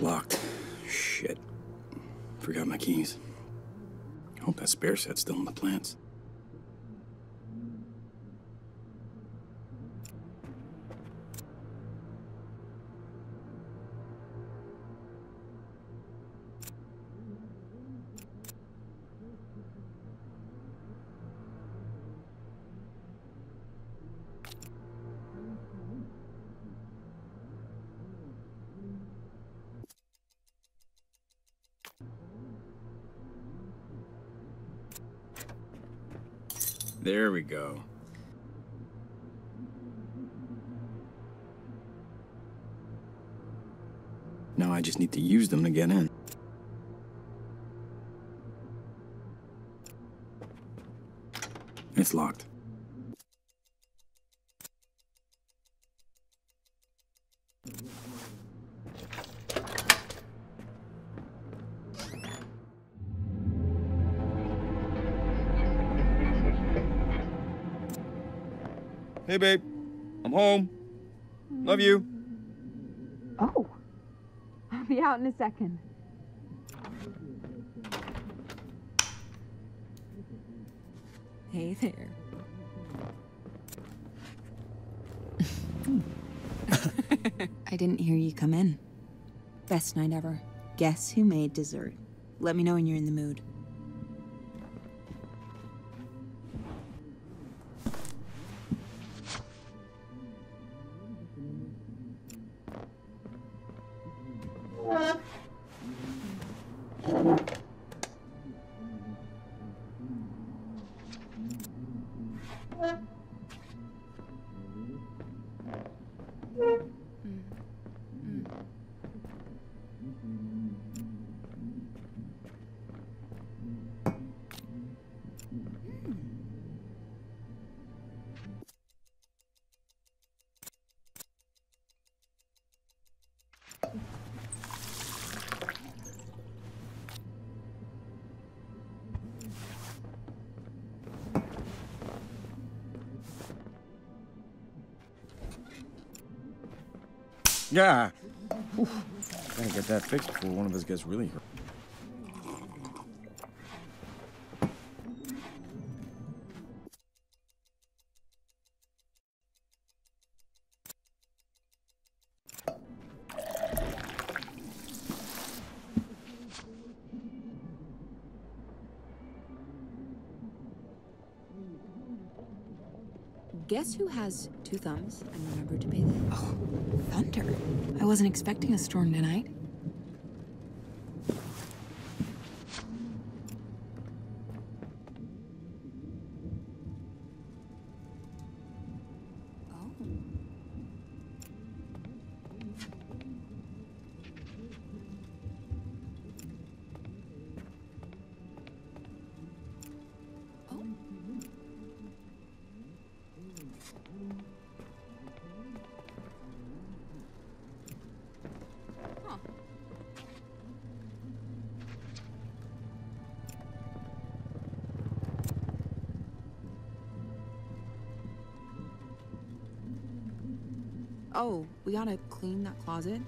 Locked. Shit. Forgot my keys. I hope that spare set's still in the plants. There we go. Now I just need to use them to get in. It's locked. Hey, babe. I'm home. Love you. Oh. I'll be out in a second. Hey there. I didn't hear you come in. Best night ever. Guess who made dessert? Let me know when you're in the mood. Yeah. Oof. Gotta get that fixed before one of us gets really hurt. Guess who has two thumbs and remembered to pay them? Oh, thunder. I wasn't expecting a storm tonight. Oh, we gotta clean that closet.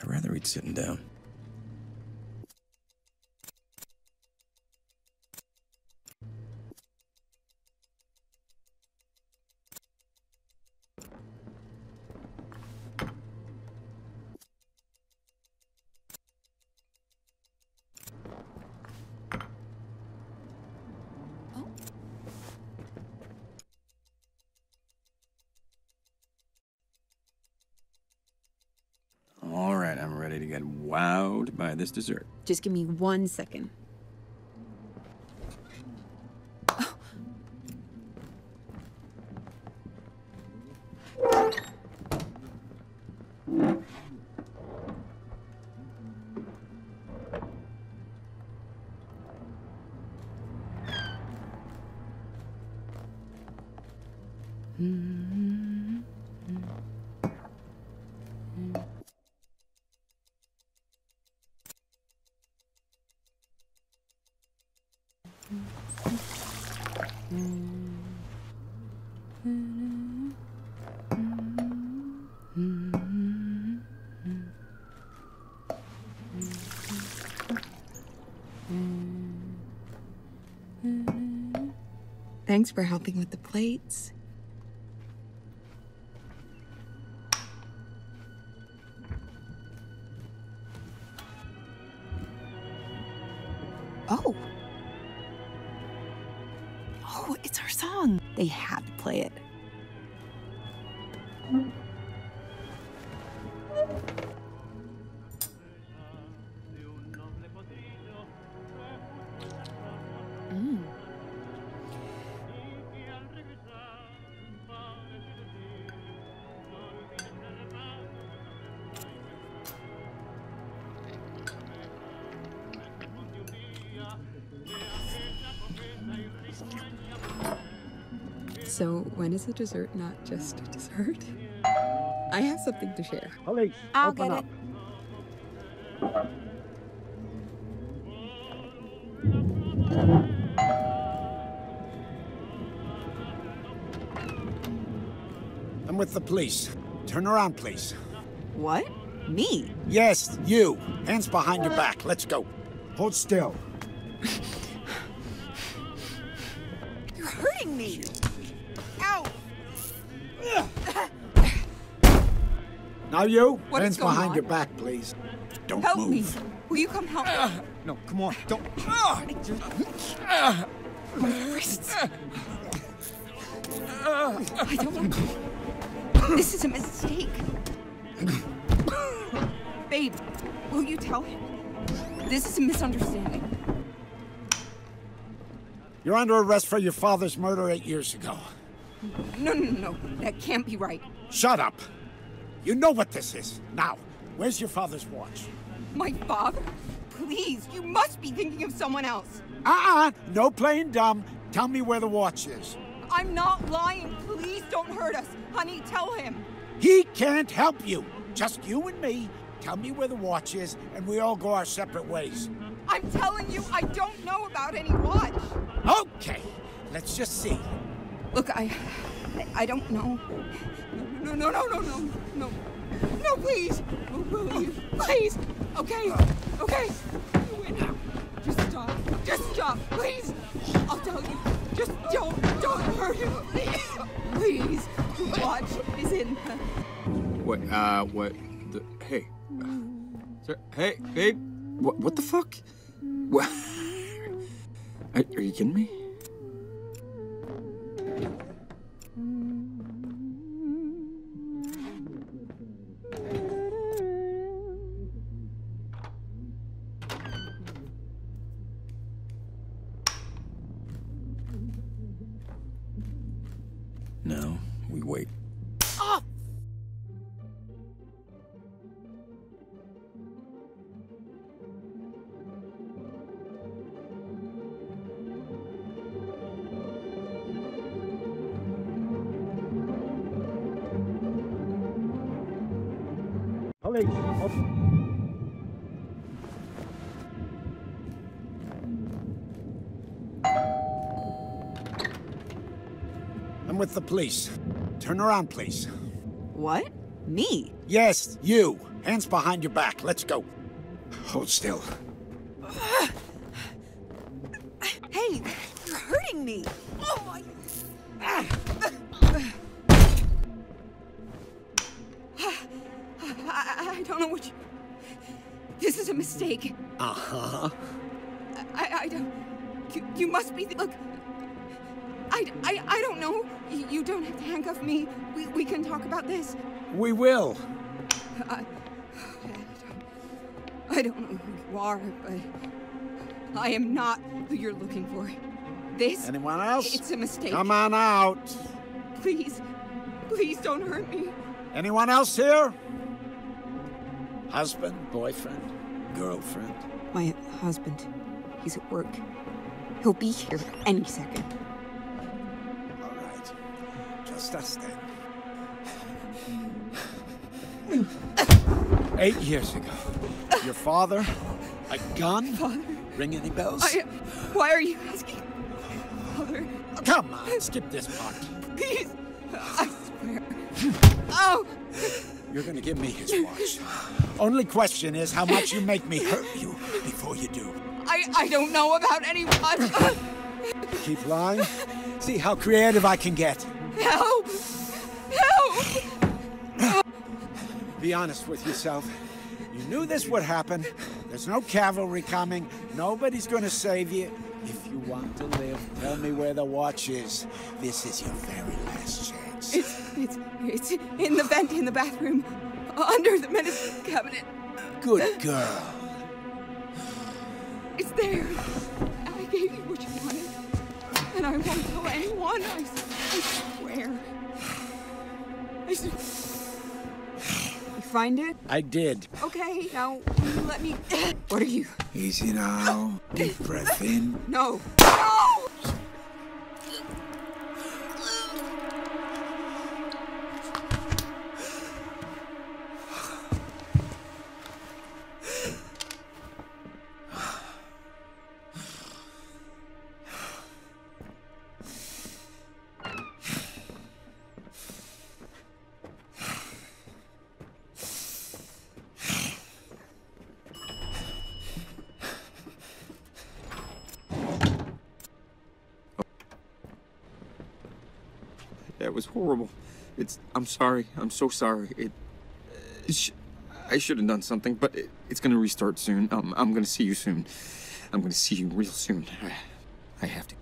I'd rather eat sitting down. To get wowed by this dessert. Just give me 1 second. Oh. Thanks for helping with the plates. Oh. Oh, it's our song. They had to play it. So, when is a dessert not just a dessert? I have something to share. Police, I'll open up. I'm with the police. Turn around, please. What? Me? Yes, you. Hands behind your back. Let's go. Hold still. You're hurting me. Now you, hands behind your back, please. Don't move. Help me. Will you come help me? No, come on. Don't. My wrists. I don't want to. This is a mistake. Babe, will you tell him? This is a misunderstanding. You're under arrest for your father's murder 8 years ago. No, no, no. That can't be right. Shut up. You know what this is. Now, where's your father's watch? My father? Please, you must be thinking of someone else. No playing dumb. Tell me where the watch is. I'm not lying. Please don't hurt us. Honey, tell him. He can't help you. Just you and me. Tell me where the watch is, and we all go our separate ways. I'm telling you, I don't know about any watch. Okay. Let's just see. Look, I don't know. No. No, please. Oh, please. Please. Okay. Okay. You win now. Just stop. Just stop. Please. I'll tell you. Just don't hurt him. Please. Please. The watch is in the... What the... Hey. Sir, hey, babe. What the fuck? What? Are you kidding me? Now, we wait. Ah! Police! I'm with the police. Turn around, please. What? Me? Yes, you. Hands behind your back. Let's go. Hold still. Hey, you're hurting me. Oh my... I don't know what you... This is a mistake. Uh-huh. I don't... You must be... Look... I don't know. You don't have to handcuff me. We can talk about this. We will. I don't know who you are, but I am not who you're looking for. This... Anyone else? It's a mistake. Come on out. Please. Please don't hurt me. Anyone else here? Husband, boyfriend, girlfriend? My husband. He's at work. He'll be here any second. Just us then. 8 years ago, your father, a gun? Father? Ring any bells? Why are you asking? Father? Come on, skip this part. Please, I swear. Oh! You're gonna give me his watch. Only question is how much you make me hurt you before you do. I don't know about any watch. Keep lying. See how creative I can get. Help! Help! Be honest with yourself. You knew this would happen. There's no cavalry coming. Nobody's gonna save you. If you want to live, tell me where the watch is. This is your very last chance. It's in the vent in the bathroom. Under the medicine cabinet. Good girl. It's there. I gave you what you wanted. And I won't tell anyone. I swear. You find it? I did. Okay, now let me... What are you? Easy now. Deep breath in. No. No! That was horrible. I'm sorry. I'm so sorry. I should have done something, but it's gonna restart soon. I'm gonna see you soon. I'm gonna see you real soon. I have to.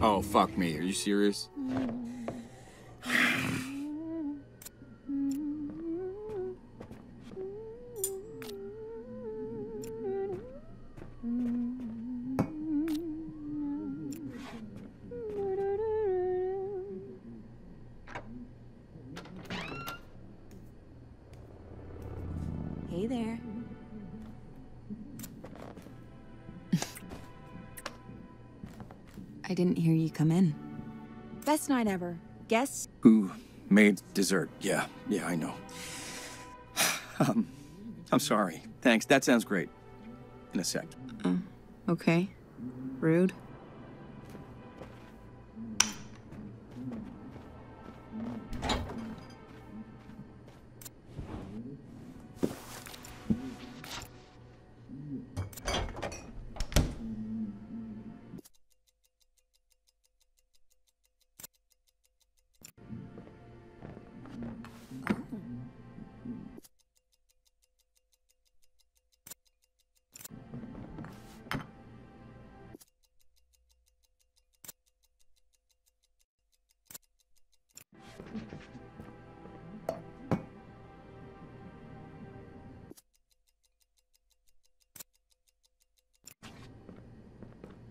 Oh, fuck me. Are you serious? Hey there. I didn't hear you come in. Best night ever. Guess? Who made dessert? Yeah, I know. I'm sorry. Thanks. That sounds great. In a sec. Okay. Rude.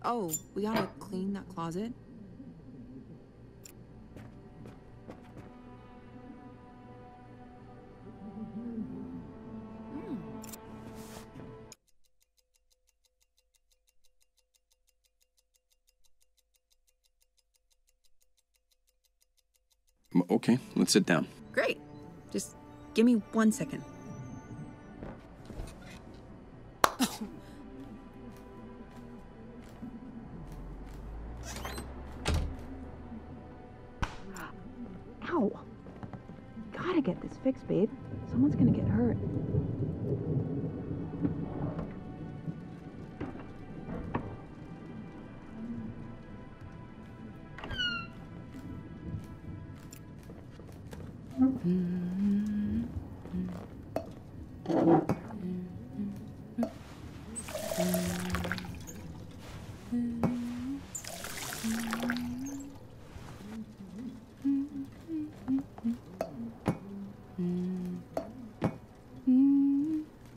Oh, we gotta clean that closet. Okay, let's sit down. Great. Just give me 1 second. Fix, babe. Someone's gonna get hurt.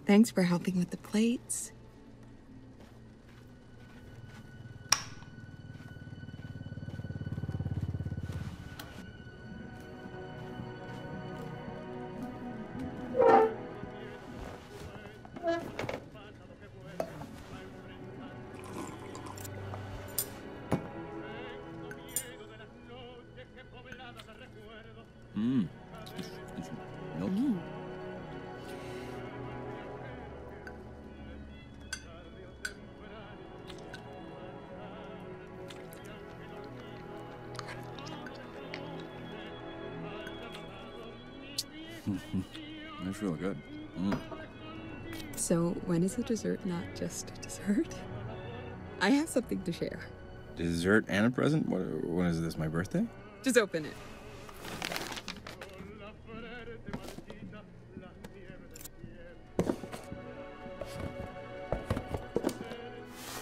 Thanks for helping with the plates. That's really good. So, when is a dessert not just a dessert? I have something to share. Dessert and a present? When is this, my birthday? Just open it.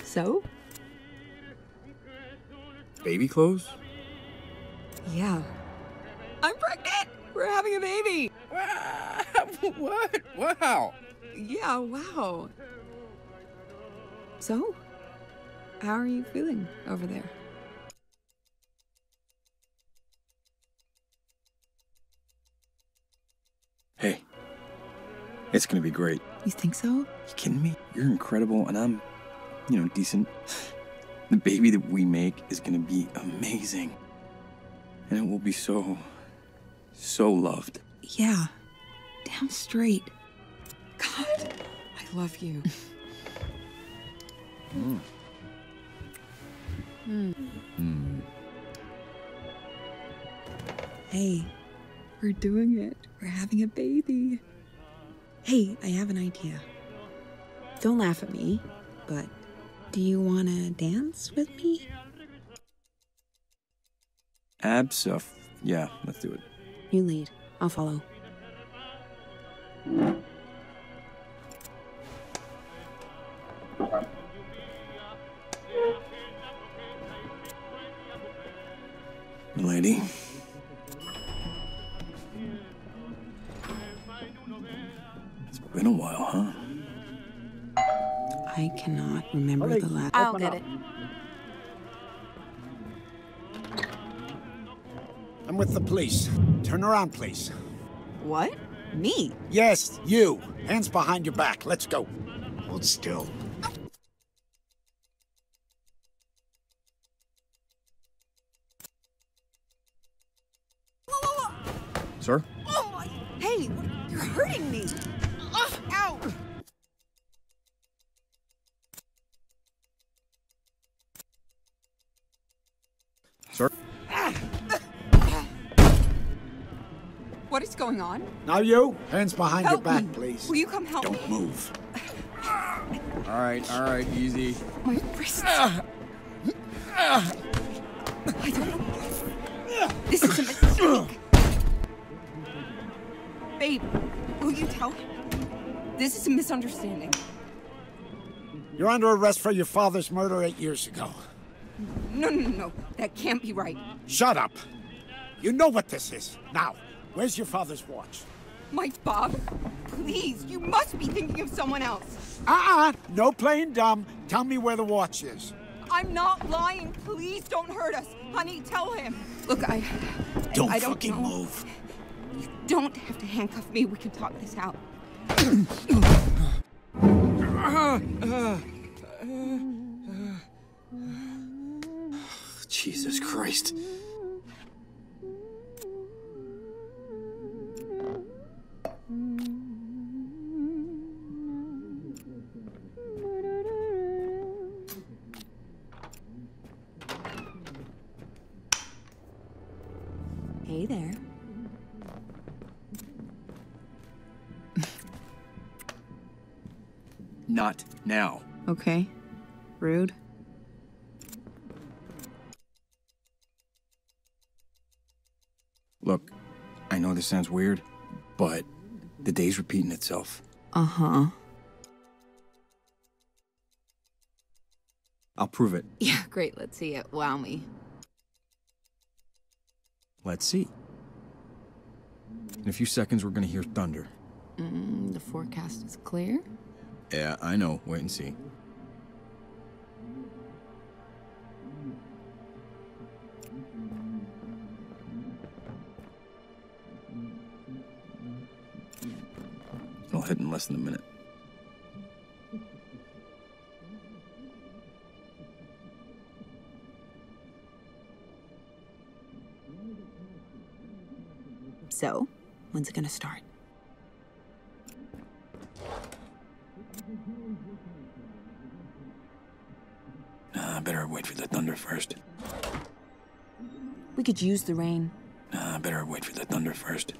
So? Baby clothes? Yeah. I'm pregnant! We're having a baby! What? Wow. Yeah, wow. So, how are you feeling over there? Hey, it's gonna be great. You think so? You kidding me? You're incredible, and I'm, decent. The baby that we make is gonna be amazing. And it will be so loved. Yeah. Damn straight. God, I love you. Hey, we're doing it. We're having a baby. Hey, I have an idea. Don't laugh at me, but do you want to dance with me? Yeah, let's do it. You lead. I'll follow. Lady. It's been a while, huh? I cannot remember the last... I'll get it. I'm with the police. Turn around, please. What? Me? Yes, you. Hands behind your back. Let's go. Hold still. Sir? Oh, hey, you're hurting me. Ow! Sir? What is going on? Now you, hands behind your back, please. Will you come help me? Don't move. All right, easy. My wrist. I don't know. This is a mistake. Babe, will you tell him? This is a misunderstanding. You're under arrest for your father's murder 8 years ago. No. That can't be right. Shut up. You know what this is. Now, where's your father's watch? My father? Please, you must be thinking of someone else. No playing dumb. Tell me where the watch is. I'm not lying. Please don't hurt us. Honey, tell him. Look, I don't fucking move. You don't have to handcuff me. We can talk this out. Jesus Christ. Hey there. Not now. Okay. Rude. Look, I know this sounds weird, but the day's repeating itself. Uh-huh. I'll prove it. Yeah, great. Let's see it. Wow me. Let's see. In a few seconds, we're gonna hear thunder. The forecast is clear? Yeah, I know. Wait and see. I'll hit in less than a minute. So, when's it gonna start? Nah, I better wait for the thunder first. We could use the rain. Nah, I better wait for the thunder first.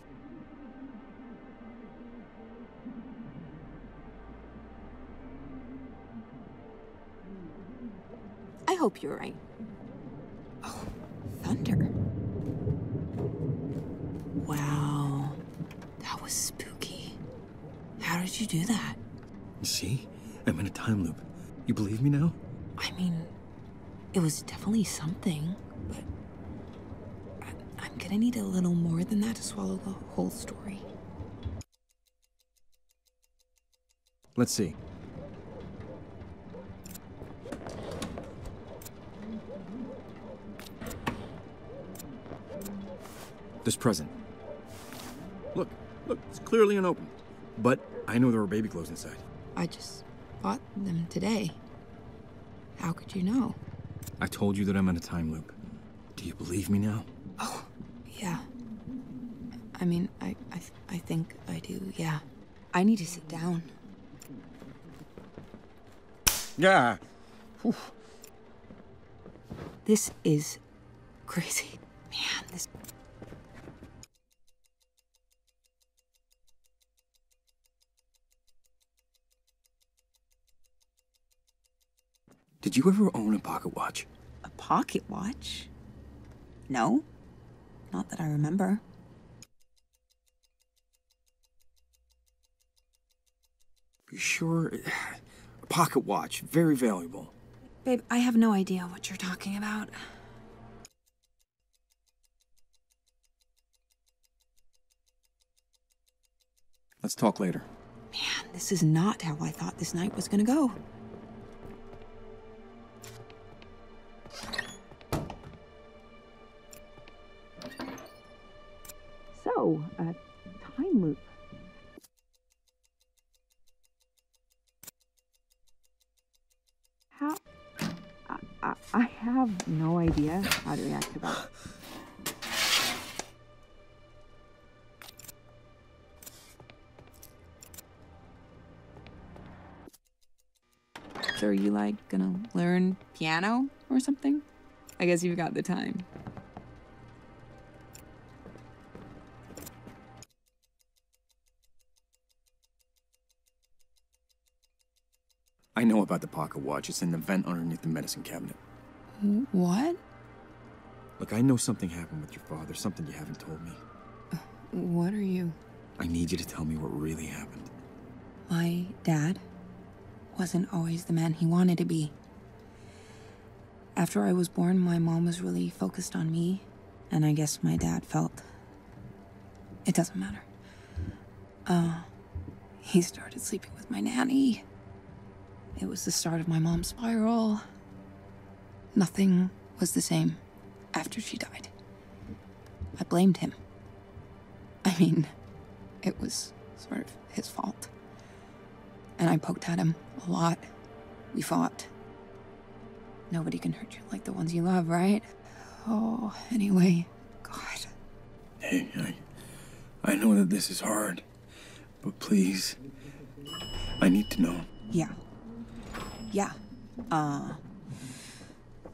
I hope you're right. Oh, thunder. Wow, that was spooky. How did you do that? See? I'm in a time loop. You believe me now? I mean, it was definitely something, but I'm gonna need a little more than that to swallow the whole story. Let's see. This present. Look, it's clearly unopened. But I know there were baby clothes inside. I just bought them today. How could you know? I told you that I'm in a time loop. Do you believe me now? Oh, yeah. I mean, I think I do, yeah. I need to sit down. Yeah. Whew. This is crazy. Man, this... Did you ever own a pocket watch? A pocket watch? No. Not that I remember. You sure? A pocket watch. Very valuable. Babe, I have no idea what you're talking about. Let's talk later. Man, this is not how I thought this night was gonna go. So, a time loop. How? I have no idea how to react to that. So are you, like, gonna learn piano or something? I guess you've got the time. I know about the pocket watch. It's in the vent underneath the medicine cabinet. What? Look, I know something happened with your father, something you haven't told me. What are you? I need you to tell me what really happened. My dad wasn't always the man he wanted to be. After I was born, my mom was really focused on me, and I guess my dad felt... It doesn't matter. He started sleeping with my nanny. It was the start of my mom's spiral. Nothing was the same after she died. I blamed him. I mean, it was sort of his fault. And I poked at him a lot. We fought. Nobody can hurt you like the ones you love, right? Oh, anyway, God. Hey, I know that this is hard, but please, I need to know. Yeah.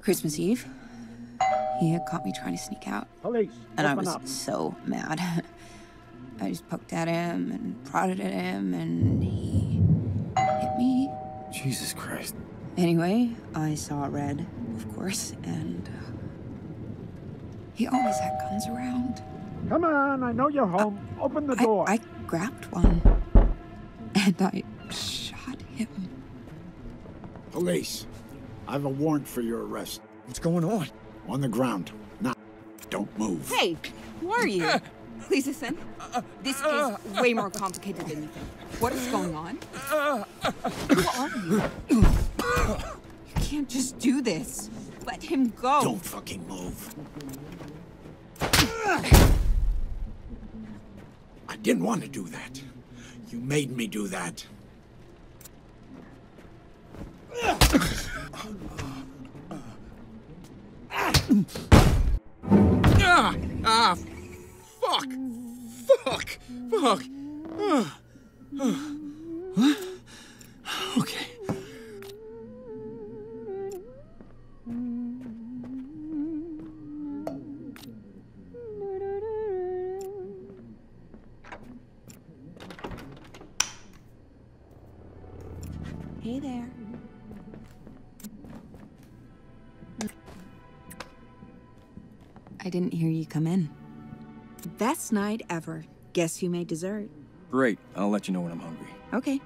Christmas Eve, he had caught me trying to sneak out. Police, and I was so mad. I just poked at him and prodded at him, and he hit me. Jesus Christ. Anyway, I saw red, of course, and he always had guns around. Come on, I know you're home. Open the door. I grabbed one, and I shot him. Police, I have a warrant for your arrest. What's going on? On the ground. Now, don't move. Hey, who are you? Please listen. This is way more complicated than you think. What is going on? Who are you? You can't just do this. Let him go. Don't fucking move. I didn't want to do that. You made me do that. Fuck. Okay. Hey there. I didn't hear you come in. Best night ever. Guess you made dessert. Great. I'll let you know when I'm hungry. Okay.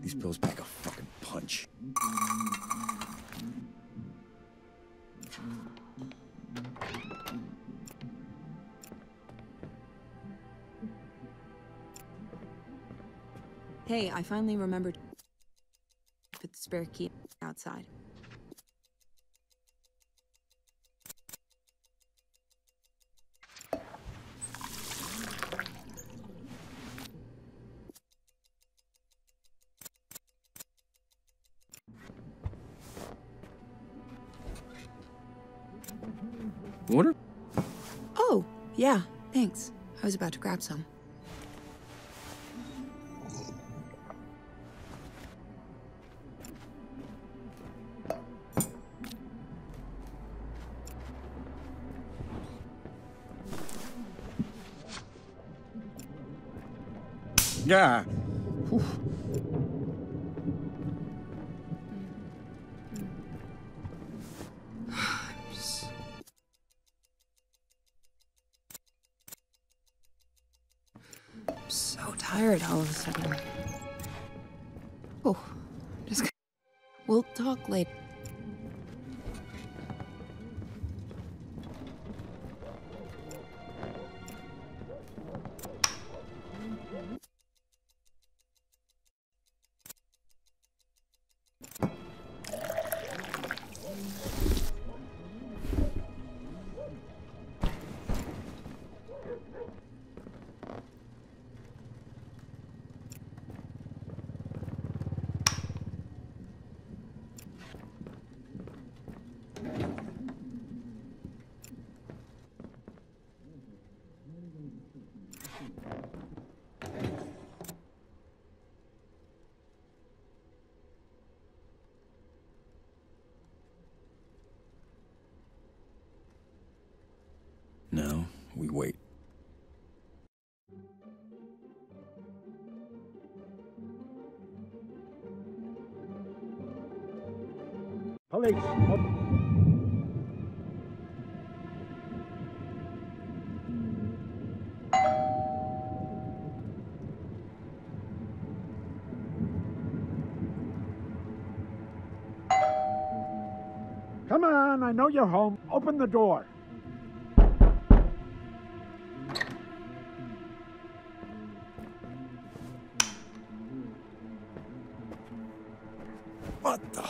These pills pack a fucking punch. Hey, I finally remembered to put the spare key outside. Water? Oh, yeah, thanks. I was about to grab some. Yeah. Whew. I'm so tired all of a sudden. Oh, just gonna... We'll talk later. Now, we wait. Police! Come on, I know you're home. Open the door. What the?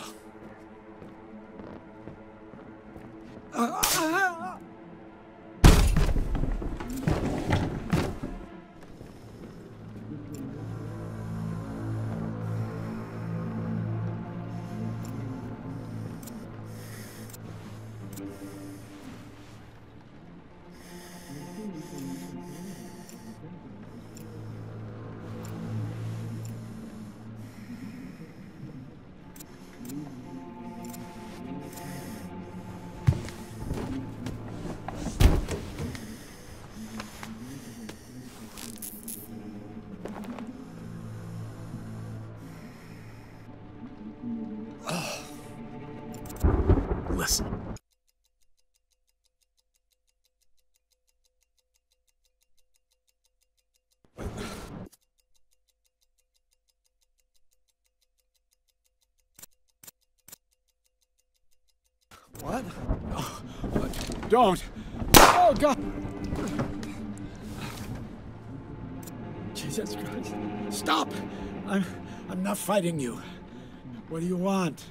Listen. What? Oh, don't! Oh, God! Jesus Christ. Stop! I'm not fighting you. What do you want?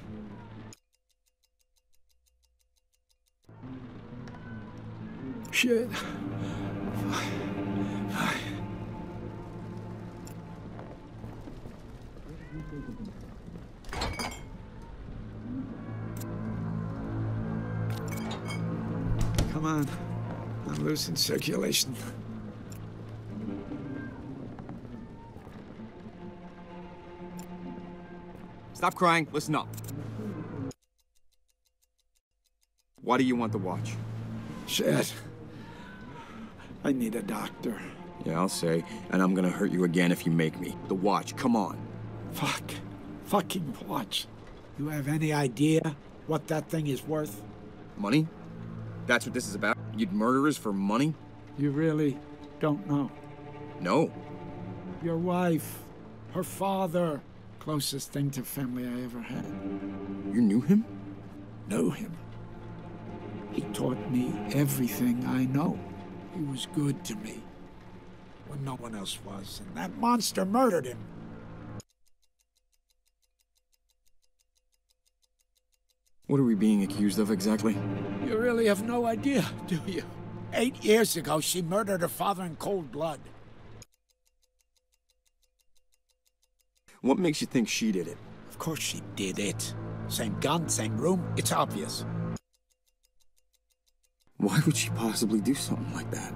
Shit. Come on. I'm losing circulation. Stop crying. Listen up. Why do you want the watch? Shit. I need a doctor. Yeah, I'll say. And I'm gonna hurt you again if you make me. The watch, come on. Fuck. Fucking watch. You have any idea what that thing is worth? Money? That's what this is about? You'd murderers for money? You really don't know? No. Your wife, her father. Closest thing to family I ever had. You knew him? Know him. He taught me everything I know. He was good to me when no one else was, and that monster murdered him. What are we being accused of exactly? You really have no idea, do you? 8 years ago, she murdered her father in cold blood. What makes you think she did it? Of course she did it. Same gun, same room, it's obvious. Why would she possibly do something like that?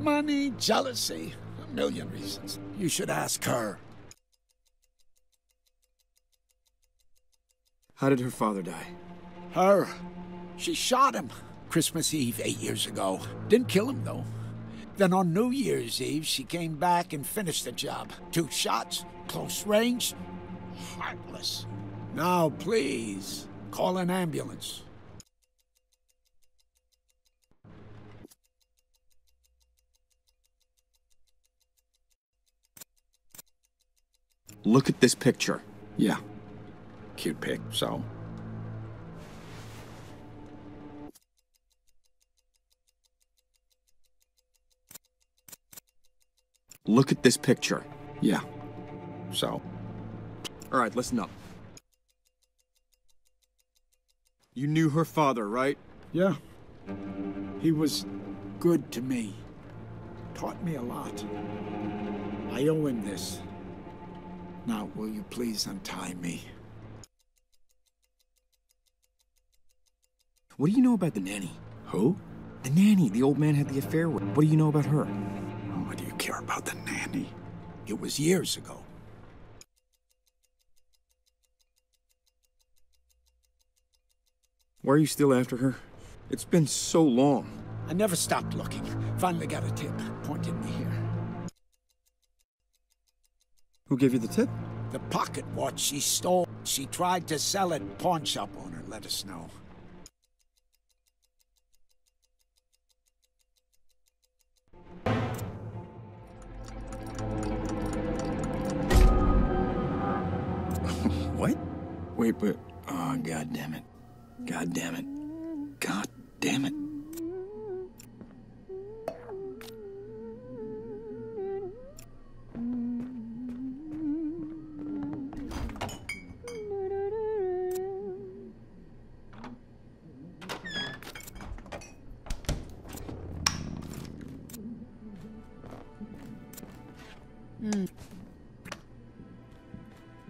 Money, jealousy, a million reasons. You should ask her. How did her father die? Her. She shot him. Christmas Eve 8 years ago. Didn't kill him, though. Then on New Year's Eve, she came back and finished the job. 2 shots, close range, heartless. Now, please, call an ambulance. Look at this picture. Yeah. Cute pic, so. Look at this picture. Yeah. So. All right, listen up. You knew her father, right? Yeah. He was good to me. Taught me a lot. I owe him this. Now, will you please untie me? What do you know about the nanny? Who? The nanny the old man had the affair with. What do you know about her? Why do you care about the nanny? It was years ago. Why are you still after her? It's been so long. I never stopped looking. Finally got a tip, pointed me here. Who gave you the tip? The pocket watch she stole. She tried to sell it. Pawn shop owner let us know. What? Wait, but... Oh, God damn it. God damn it. God damn it.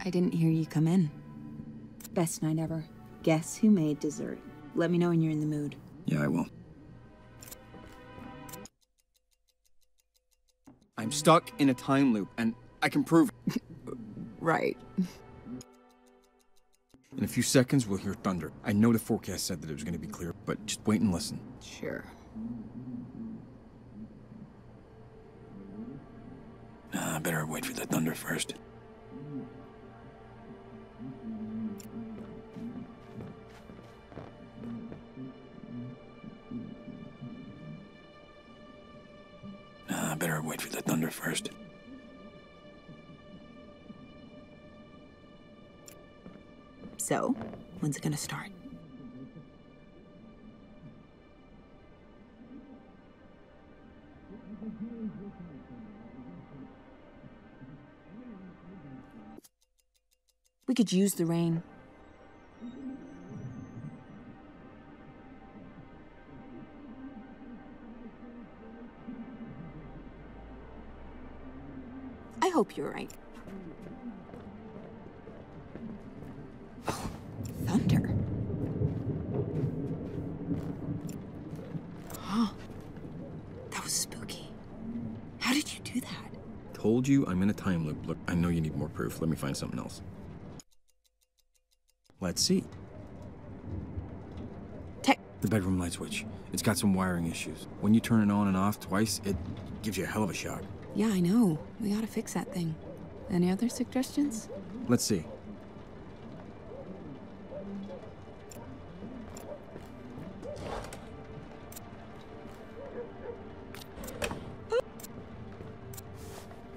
I didn't hear you come in. Best night ever. Guess who made dessert? Let me know when you're in the mood. Yeah, I will. I'm stuck in a time loop, and I can prove it. Right. In a few seconds, we'll hear thunder. I know the forecast said that it was going to be clear, but just wait and listen. Sure. I better wait for the thunder first. So, when's it gonna start? We could use the rain. I hope you're right. Oh, thunder. Huh. That was spooky. How did you do that? Told you I'm in a time loop. Look, I know you need more proof. Let me find something else. Let's see. The bedroom light switch. It's got some wiring issues. When you turn it on and off twice, it gives you a hell of a shock. Yeah, I know. We gotta fix that thing. Any other suggestions? Let's see.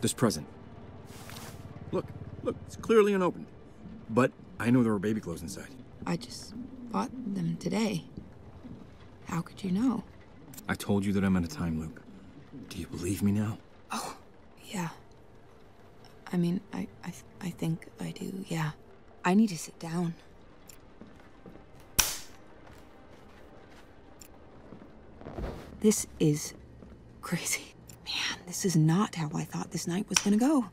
This present. Look, it's clearly unopened. But I know there were baby clothes inside. I just bought them today. How could you know? I told you that I'm in a time loop. Do you believe me now? Oh, yeah. I mean, I think I do, yeah. I need to sit down. This is crazy. Man, this is not how I thought this night was gonna go.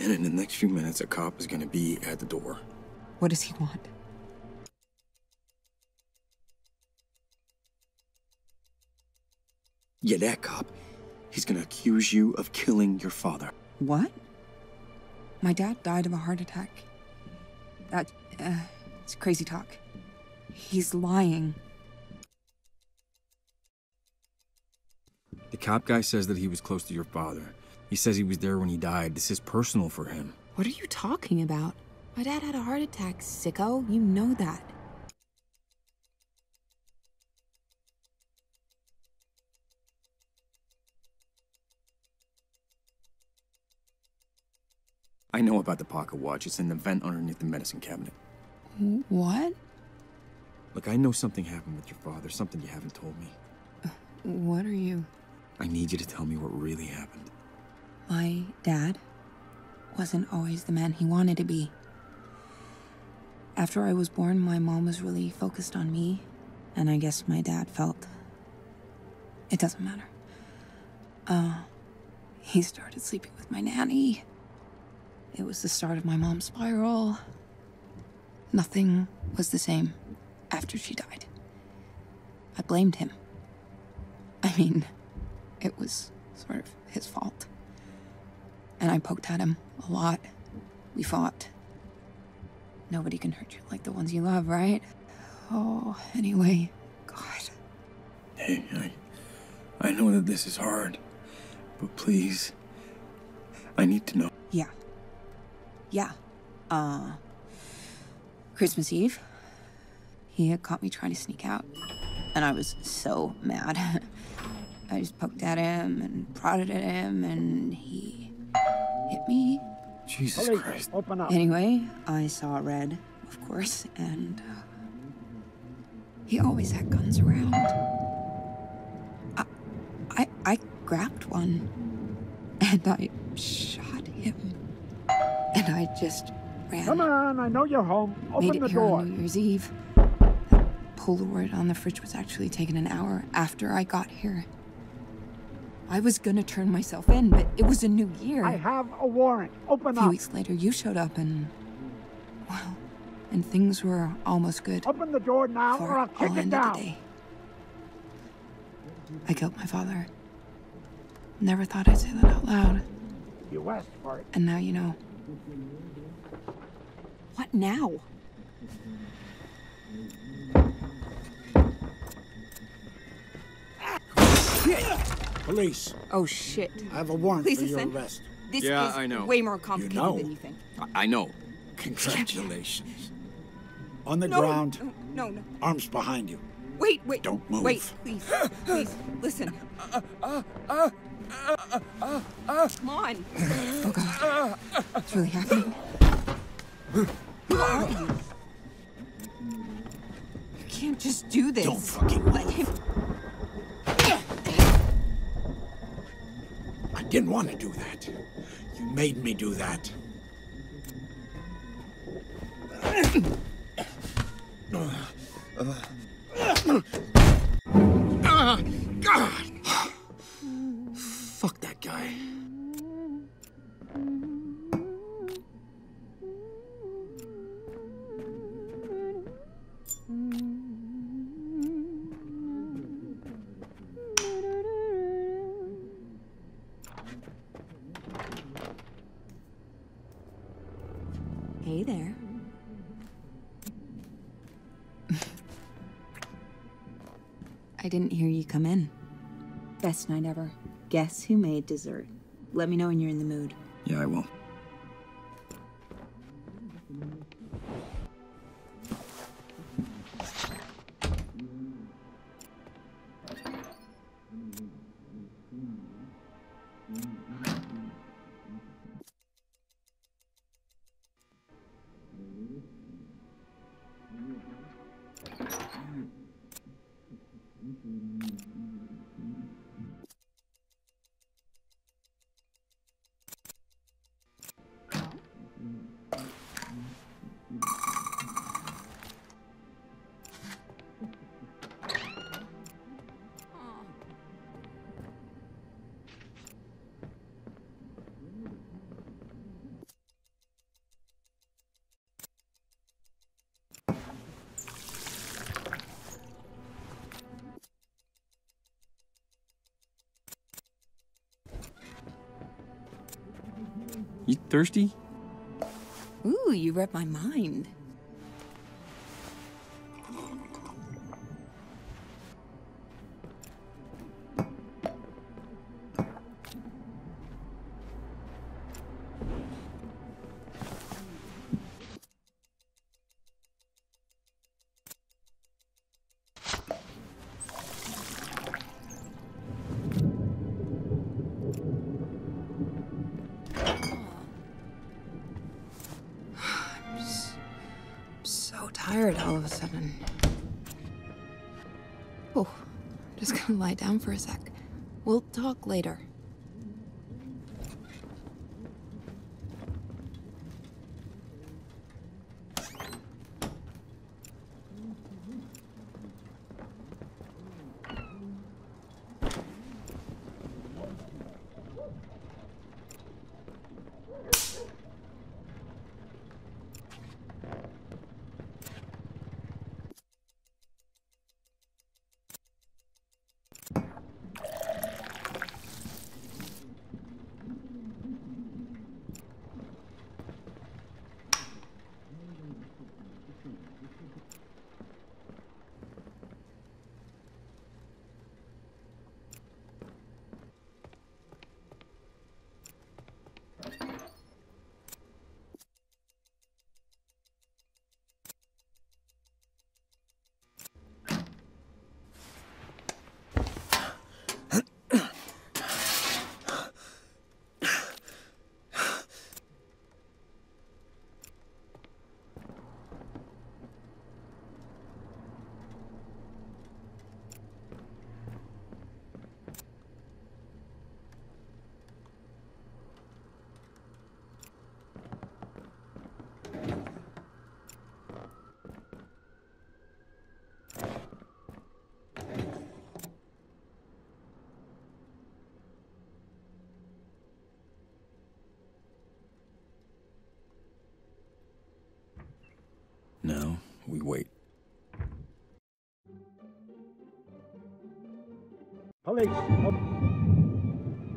And in the next few minutes, a cop is gonna be at the door. What does he want? Yeah, that cop. He's gonna accuse you of killing your father. What? My dad died of a heart attack. That, it's crazy talk. He's lying. The cop guy says that he was close to your father. He says he was there when he died. This is personal for him. What are you talking about? My dad had a heart attack, sicko. You know that. I know about the pocket watch. It's in the vent underneath the medicine cabinet. What? Look, I know something happened with your father, something you haven't told me. What are you? I need you to tell me what really happened. My dad wasn't always the man he wanted to be. After I was born, my mom was really focused on me, and I guess my dad felt... It doesn't matter. He started sleeping with my nanny. It was the start of my mom's spiral. Nothing was the same after she died. I blamed him. I mean, it was sort of his fault. And I poked at him a lot We fought. Nobody can hurt you like the ones you love, right? Oh, anyway, God. Hey, I know that this is hard, but please, I need to know. Yeah. Christmas Eve, he had caught me trying to sneak out, and I was so mad. I just poked at him and prodded at him, and he hit me. Jesus Christ. Open up. Anyway, I saw red, of course, and he always had guns around. I grabbed one, and I shot him, and I just ran. Come on, I know you're home. Open the door. Made it here on New Year's Eve. That Polaroid on the fridge was actually taken an hour after I got here. I was gonna turn myself in, but it was a new year. I have a warrant. Open up. A few weeks later, you showed up and, well, and things were almost good. Open the door now or I'll kick it down. I killed my father. Never thought I'd say that out loud. You asked for it. And now you know. What now? Police. Oh, shit. I have a warrant for your arrest. This is way more complicated than you think. I know. Congratulations. On the ground. No. Arms behind you. Wait. Don't move. Wait, please, listen. Come on. Oh, God. It's really happening. Who are you? You can't just do this. Don't fucking move. Let him... I didn't want to do that. You made me do that. God! Fuck that guy. Hey there. I didn't hear you come in. Best night ever. Guess who made dessert? Let me know when you're in the mood. Yeah, I will. You thirsty? Ooh, you read my mind. Tired all of a sudden. Oh, I'm just gonna lie down for a sec. We'll talk later. Now, we wait. Police! Come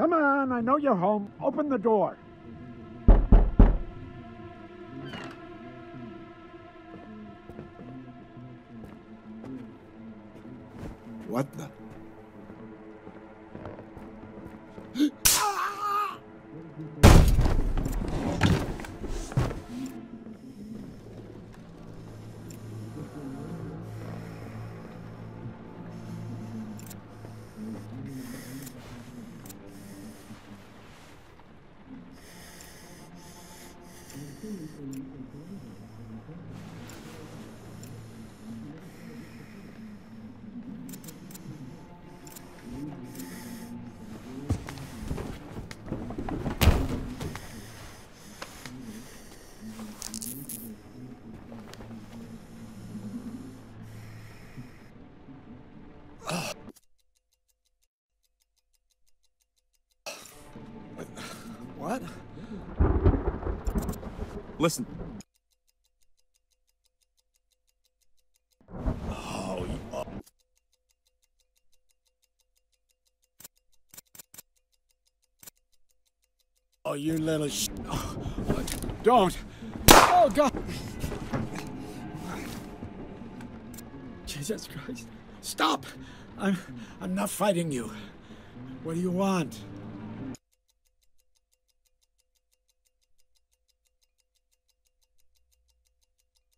on, I know you're home. Open the door. What the? What? Listen. Oh, you little sh... Oh, don't. Oh, God. Jesus Christ. Stop. I'm not fighting you. What do you want?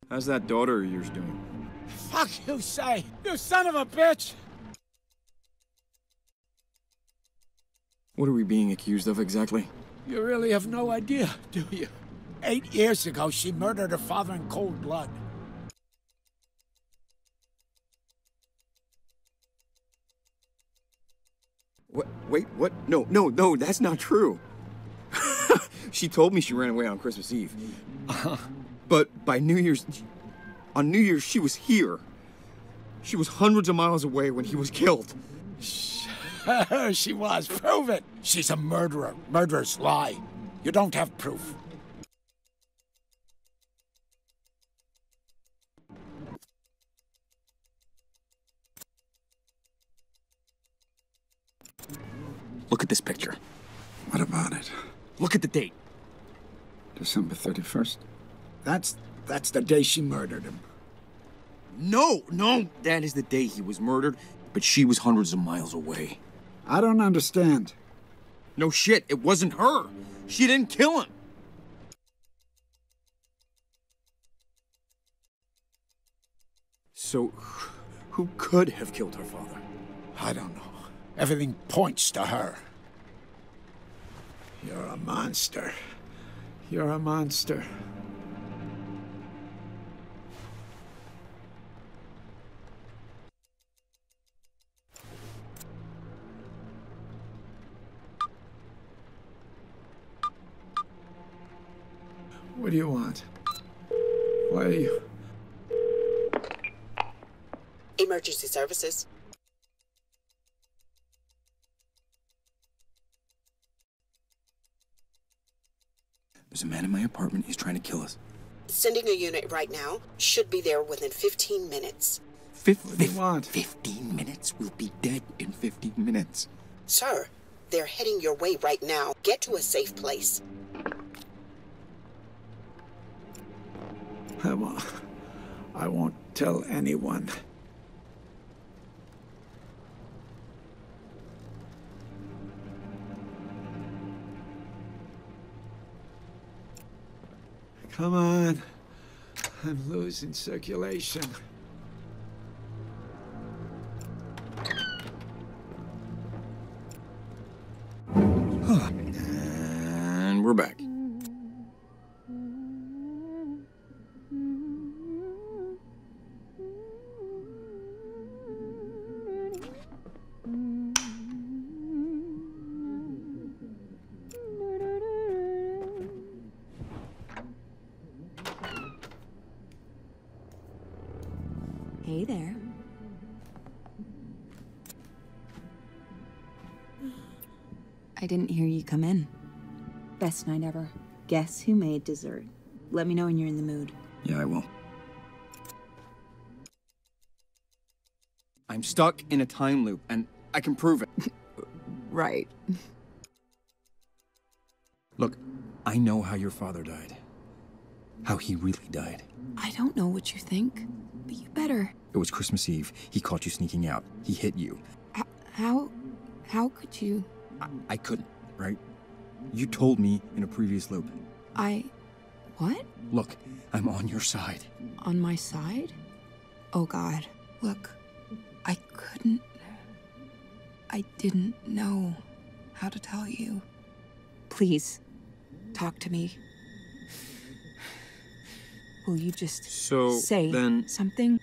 How's that daughter of yours doing? Fuck you say, you son of a bitch! What are we being accused of exactly? You really have no idea, do you? 8 years ago, she murdered her father in cold blood. What? Wait, what? No, that's not true. She told me she ran away on Christmas Eve. But by New Year's, on New Year's, she was here. She was hundreds of miles away when he was killed. Sure, she was. Prove it. She's a murderer. Murderers lie. You don't have proof. Look at this picture. What about it? Look at the date. December 31st. That's the day she murdered him. No, that is the day he was murdered, but she was hundreds of miles away. I don't understand. No shit, it wasn't her. She didn't kill him. So, who could have killed her father? I don't know. Everything points to her. You're a monster. You're a monster. What do you want? Why are you... Emergency services. There's a man in my apartment. He's trying to kill us. Sending a unit right now. Should be there within 15 minutes. 15 minutes? We'll be dead in 15 minutes. Sir, they're heading your way right now. Get to a safe place. I won't tell anyone. Come on. I'm losing circulation. And we're back. Hey there. I didn't hear you come in. Best night ever. Guess who made dessert? Let me know when you're in the mood. Yeah, I will. I'm stuck in a time loop, and I can prove it. Right. Look, I know how your father died. How he really died. I don't know what you think, but you better. It was Christmas Eve. He caught you sneaking out. He hit you. How could you? I couldn't, right? You told me in a previous loop. What? Look, I'm on your side. On my side? Oh, God. Look, I didn't know how to tell you. Please, talk to me. Will you just say something?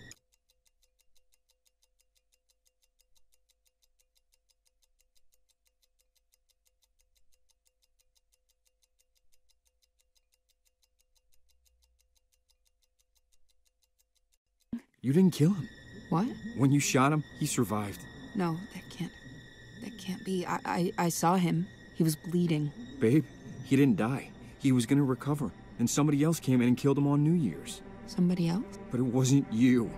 You didn't kill him. What? When you shot him, he survived. No, that can't be. I saw him. He was bleeding. Babe, he didn't die. He was gonna recover. And somebody else came in and killed him on New Year's. Somebody else? But it wasn't you.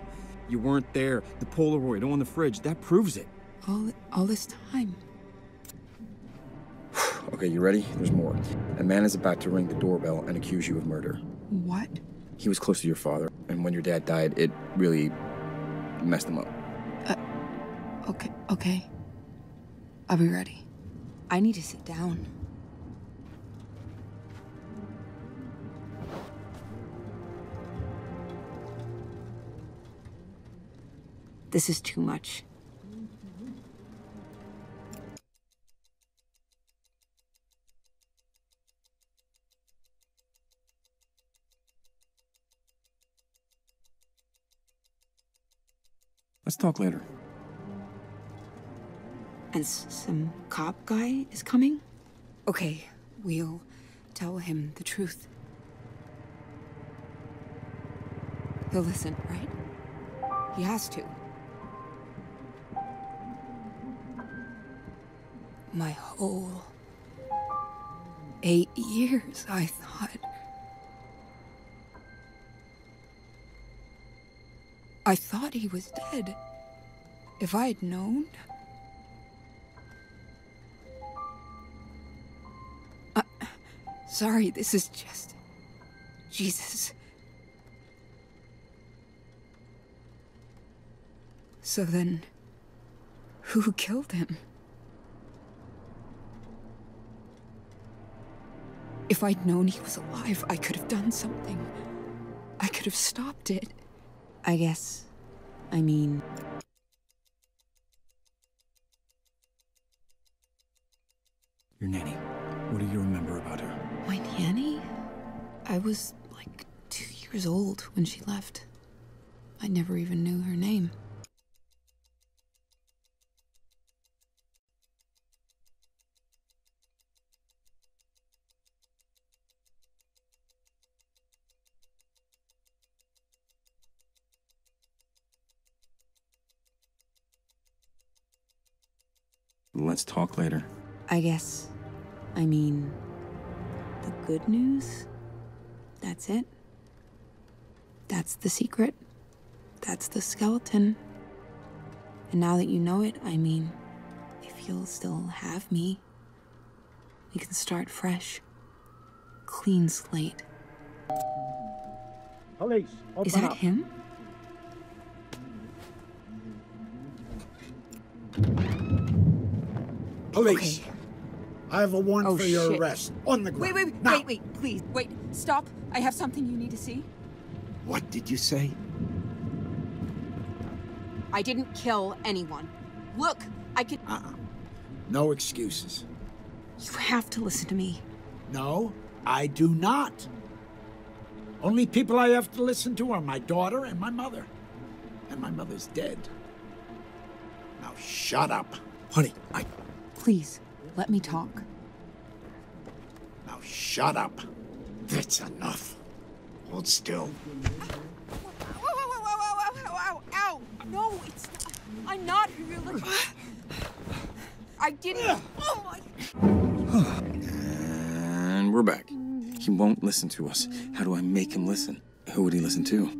You weren't there. The Polaroid on the fridge, that proves it. All this time. Okay, you ready? There's more. A man is about to ring the doorbell and accuse you of murder. What? He was close to your father, and when your dad died, it really messed him up. Okay. I'll be ready. I need to sit down. This is too much. Let's talk later. And some cop guy is coming? Okay, we'll tell him the truth. He'll listen, right? He has to. My whole 8 years, I thought. I thought he was dead. If I had known. Sorry, this is just... Jesus. So then, who killed him? If I'd known he was alive, I could have done something. I could have stopped it. Your nanny. What do you remember about her? My nanny? I was like 2 years old when she left. I never even knew her name. Let's talk later. The good news? That's it. That's the secret. That's the skeleton. And now that you know it, if you'll still have me, we can start fresh. Clean slate. Police, open up. Is that him? Police, okay. I have a warrant for your arrest. On the ground. Wait, please. Wait, stop. I have something you need to see. What did you say? I didn't kill anyone. Look, I could... No excuses. You have to listen to me. No, I do not. Only people I have to listen to are my daughter and my mother. And my mother's dead. Now shut up. Honey, Please, let me talk. Now shut up. That's enough. Hold still. Ow! I didn't. Oh my. And we're back. He won't listen to us. How do I make him listen? Who would he listen to?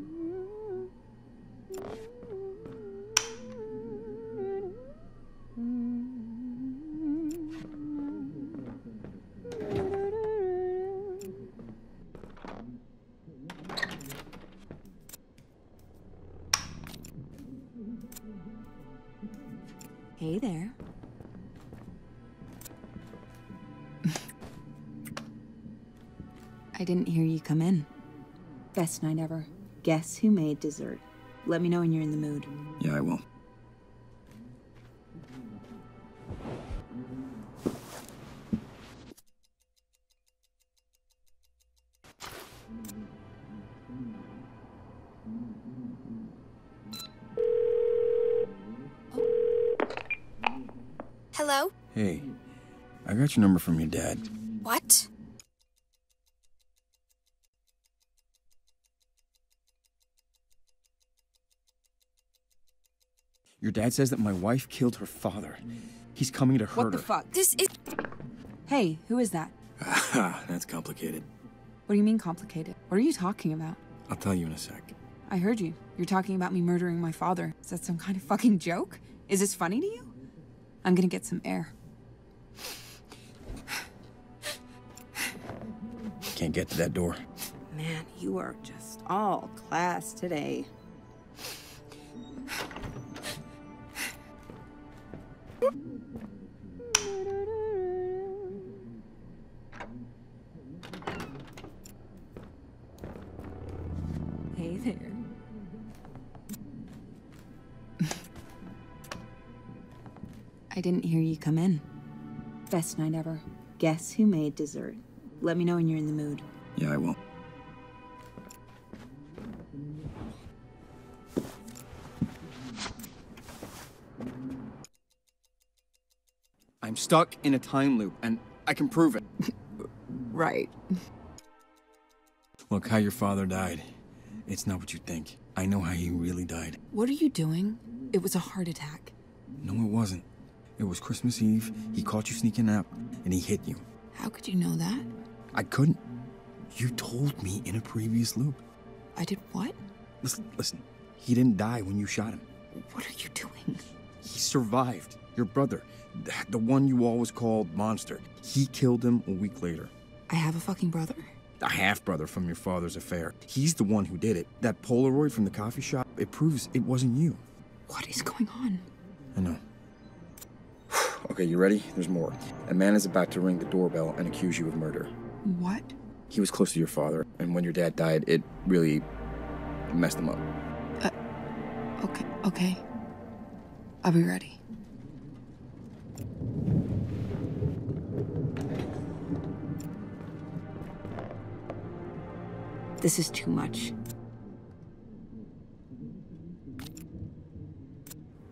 Hey there. I didn't hear you come in. Best night ever. Guess who made dessert? Let me know when you're in the mood. Yeah, I will. Hello? Hey, I got your number from your dad. What? Your dad says that my wife killed her father. He's coming to hurt her. What the fuck? This is... Hey, who is that? That's complicated. What do you mean complicated? What are you talking about? I'll tell you in a sec. I heard you. You're talking about me murdering my father. Is that some kind of fucking joke? Is this funny to you? I'm gonna get some air. Can't get to that door. Man, you are just all class today. Hey there. I didn't hear you come in. Best night ever. Guess who made dessert? Let me know when you're in the mood. Yeah, I will. I'm stuck in a time loop, and I can prove it. Right. Look, how your father died, it's not what you think. I know how he really died. What are you doing? It was a heart attack. No, it wasn't. It was Christmas Eve, he caught you sneaking out, and he hit you. How could you know that? I couldn't. You told me in a previous loop. I did what? Listen, he didn't die when you shot him. What are you doing? He survived. Your brother, the one you always called Monster. He killed him a week later. I have a fucking brother? A half-brother from your father's affair. He's the one who did it. That Polaroid from the coffee shop, it proves it wasn't you. What is going on? I know. Okay, you ready? There's more. A man is about to ring the doorbell and accuse you of murder. What? He was close to your father, and when your dad died, it really messed him up. Okay. I'll be ready. This is too much.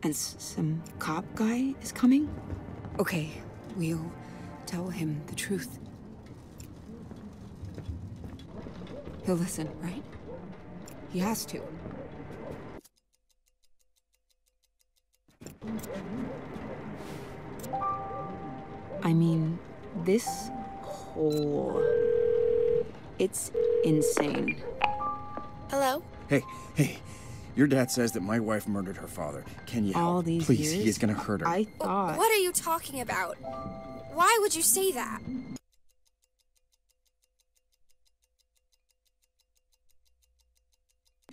And some cop guy is coming? Okay, we'll tell him the truth. He'll listen, right? He has to. I mean, this whole... It's insane. Hello? Hey. Your dad says that my wife murdered her father. Can you help? All these Please, years? He is gonna hurt her. I thought... What are you talking about? Why would you say that?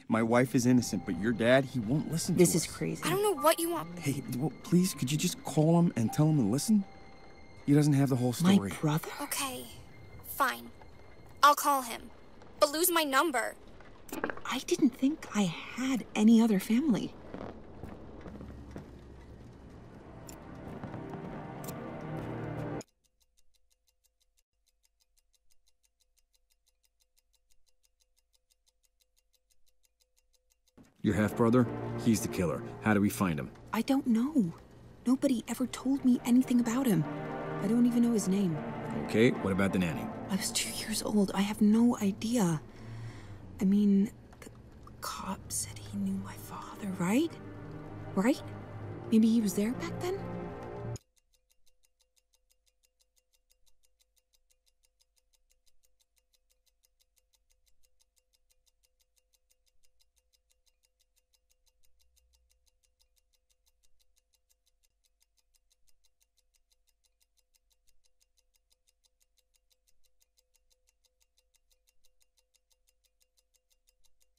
My wife is innocent, but your dad, he won't listen to us. This is crazy. I don't know what you want. Hey, well, please, could you just call him and tell him to listen? He doesn't have the whole story. My brother? Okay, fine. I'll call him, but lose my number. I didn't think I had any other family. Your half-brother? He's the killer. How do we find him? I don't know. Nobody ever told me anything about him. I don't even know his name. Okay, what about the nanny? I was 2 years old. I have no idea. I mean... Cop said he knew my father, right? Maybe he was there back then?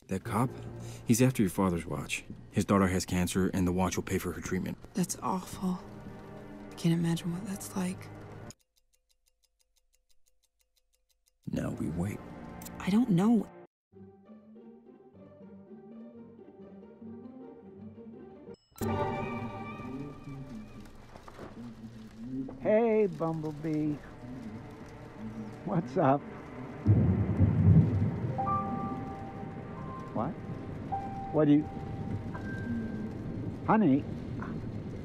That cop? He's after your father's watch. His daughter has cancer, and the watch will pay for her treatment. That's awful. I can't imagine what that's like. Now we wait. I don't know. Hey, Bumblebee. What's up? What? What do you... Honey,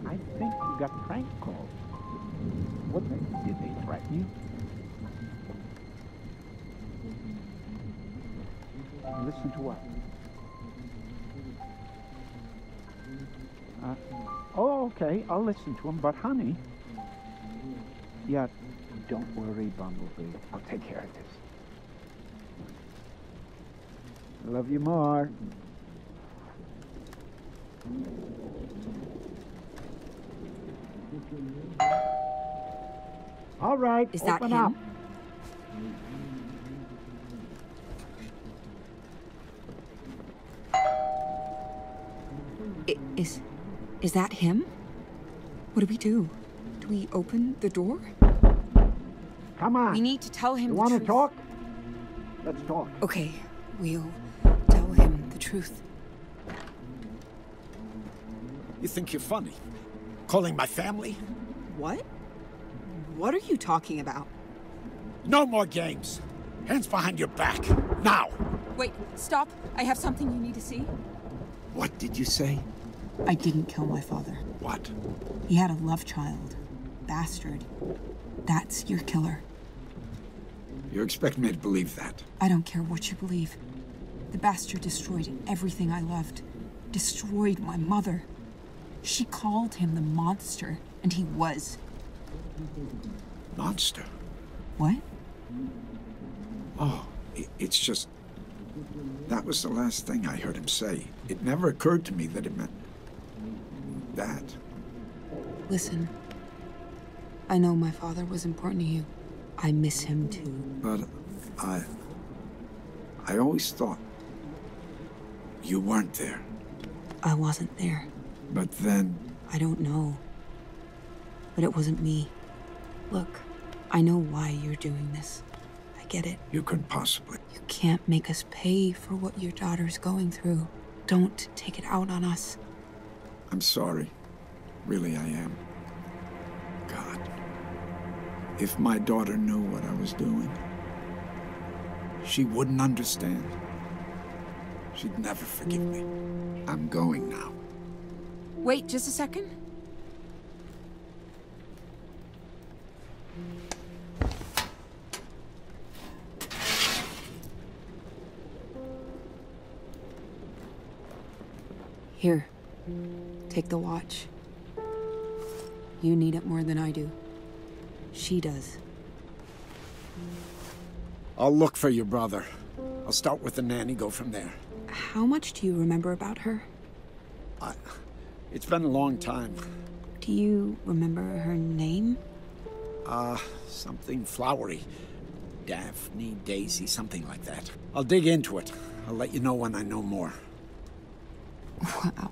I think you got prank calls. What did they threaten you? Listen to what? Okay, I'll listen to him, but honey... Yeah, don't worry, Bumblebee. I'll take care of this. Love you more. All right, is that him? Up. Is that him? What do we do? Do we open the door? Come on. We need to tell him. You want to talk? Let's talk. Okay, we'll... Truth. You think you're funny? Calling my family? What? What are you talking about? No more games. Hands behind your back. Now! Wait, stop. I have something you need to see. What did you say? I didn't kill my father. What? He had a love child. Bastard. That's your killer. You expect me to believe that? I don't care what you believe. The bastard destroyed everything I loved. Destroyed my mother. She called him the monster, and he was. Monster? What? Oh, it's just... That was the last thing I heard him say. It never occurred to me that it meant... that. Listen. I know my father was important to you. I miss him, too. But I always thought... You weren't there. I wasn't there. But then... I don't know. But it wasn't me. Look, I know why you're doing this. I get it. You couldn't possibly. You can't make us pay for what your daughter's going through. Don't take it out on us. I'm sorry. Really, I am. God. If my daughter knew what I was doing, she wouldn't understand. She'd never forgive me. I'm going now. Wait, just a second. Here, take the watch. You need it more than I do. She does. I'll look for your brother. I'll start with the nanny, go from there. How much do you remember about her? It's been a long time. Do you remember her name? Something flowery. Daphne, Daisy, something like that. I'll dig into it. I'll let you know when I know more. Wow.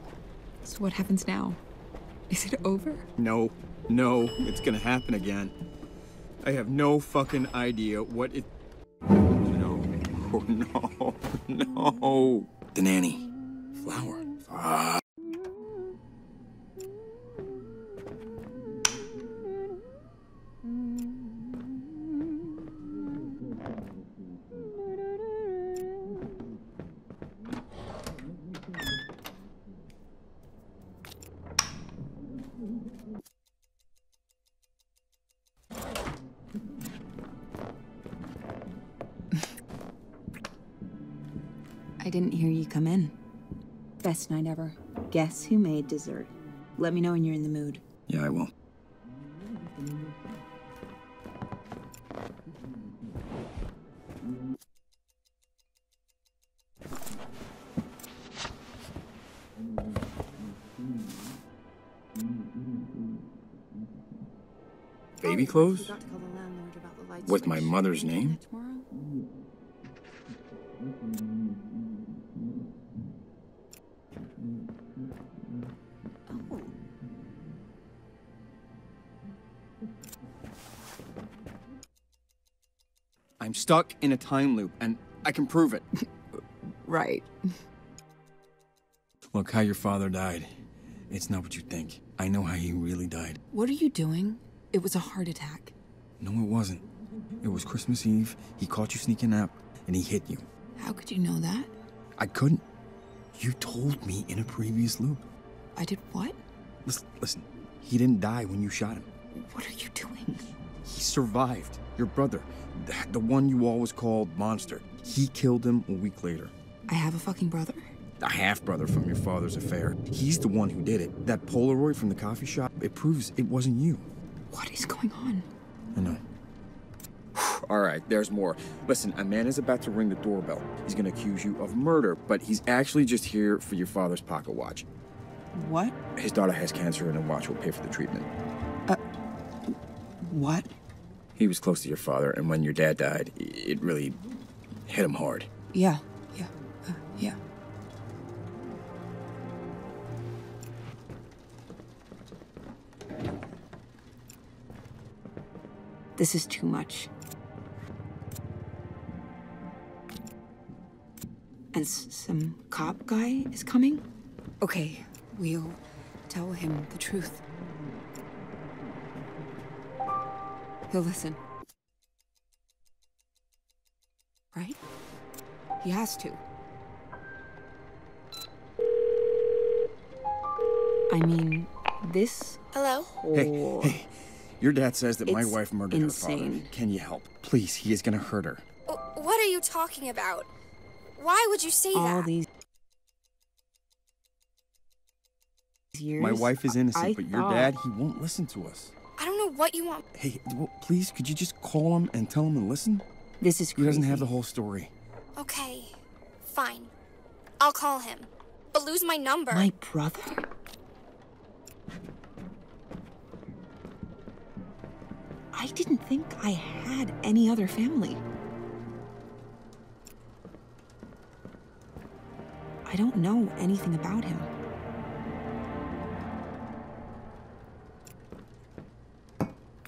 So what happens now? Is it over? No. No, it's gonna happen again. I have no fucking idea what it... Oh, no, no. The nanny. Flower. Ah. I didn't hear you come in. Best night ever. Guess who made dessert? Let me know when you're in the mood. Yeah, I will. Baby clothes? With my mother's name? I'm stuck in a time loop, and I can prove it. Right. Look, how your father died, it's not what you think. I know how he really died. What are you doing? It was a heart attack. No, it wasn't. It was Christmas Eve, he caught you sneaking out, and he hit you. How could you know that? I couldn't. You told me in a previous loop. I did what? Listen, he didn't die when you shot him. What are you doing? He survived. Your brother, the one you always called Monster. He killed him a week later. I have a fucking brother? A half-brother from your father's affair. He's the one who did it. That Polaroid from the coffee shop, it proves it wasn't you. What is going on? I know. All right, there's more. Listen, a man is about to ring the doorbell. He's gonna accuse you of murder, but he's actually just here for your father's pocket watch. What? His daughter has cancer and a watch will pay for the treatment. What? He was close to your father, and when your dad died, it really hit him hard. Yeah. This is too much. And some cop guy is coming? Okay, we'll tell him the truth. He'll listen. Right? He has to. I mean, this... Hello? Hey. Your dad says that my wife murdered her father. Can you help? Please, he is gonna hurt her. What are you talking about? Why would you say that? All these years... My wife is innocent, but your dad, he won't listen to us. I don't know what you want. Hey, well, please, could you just call him and tell him to listen? This is crazy. He doesn't have the whole story. Okay, fine. I'll call him, but lose my number. My brother? I didn't think I had any other family. I don't know anything about him.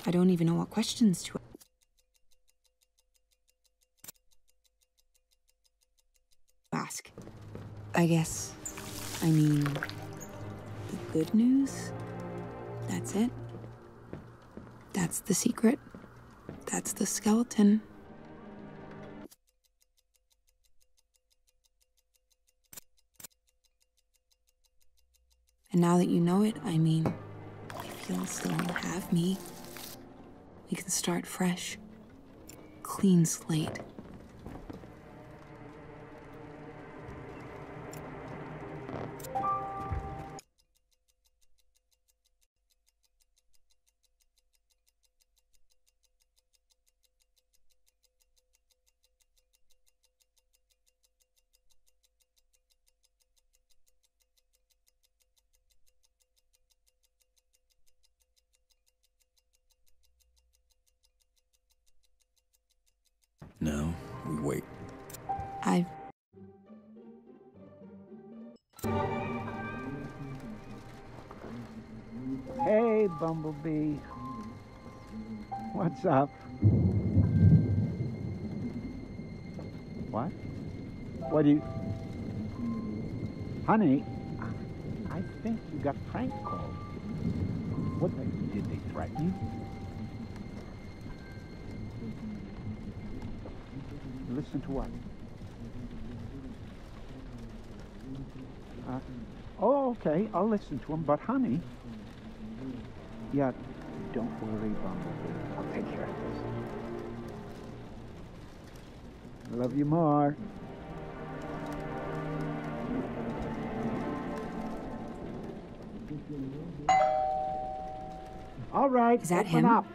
I don't even know what questions to ask. The good news? That's it. That's the secret. That's the skeleton. And now that you know it, if you'll still have me, we can start fresh. Clean slate. Now, we wait. Hey, Bumblebee. What's up? What? What do you... Honey, I think you got prank called. What did they threaten you? Listen to what? Okay, I'll listen to him, but honey... Yeah, don't worry, Bumblebee. I'll take care of this. Love you more. All right, is that him? Open up.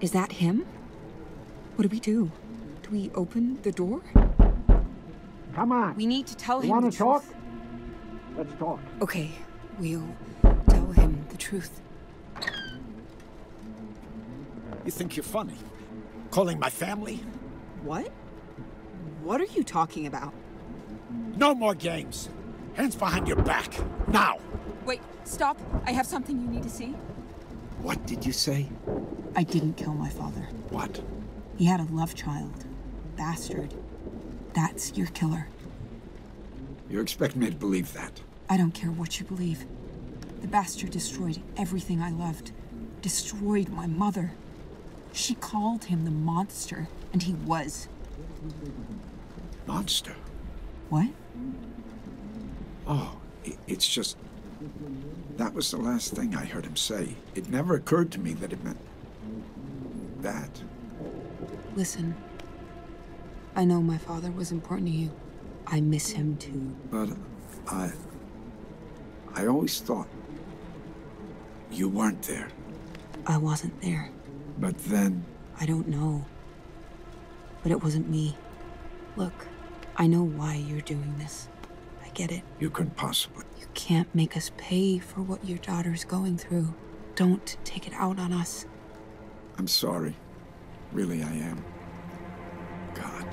Is that him? What do we do? Do we open the door? Come on. We need to tell him the truth. You want to talk? Let's talk. Okay, we'll tell him the truth. You think you're funny? Calling my family? What? What are you talking about? No more games. Hands behind your back. Now! Wait, stop. I have something you need to see. What did you say? I didn't kill my father. What? He had a love child. Bastard. That's your killer. You expect me to believe that? I don't care what you believe. The bastard destroyed everything I loved. Destroyed my mother. She called him the monster, and he was. Monster? What? Oh, it's just... That was the last thing I heard him say. It never occurred to me that it meant... that. Listen. I know my father was important to you. I miss him, too. But I always thought... you weren't there. I wasn't there. But then... I don't know. But it wasn't me. Look, I know why you're doing this. I get it. You couldn't possibly. You can't make us pay for what your daughter's going through. Don't take it out on us. I'm sorry. Really, I am. God.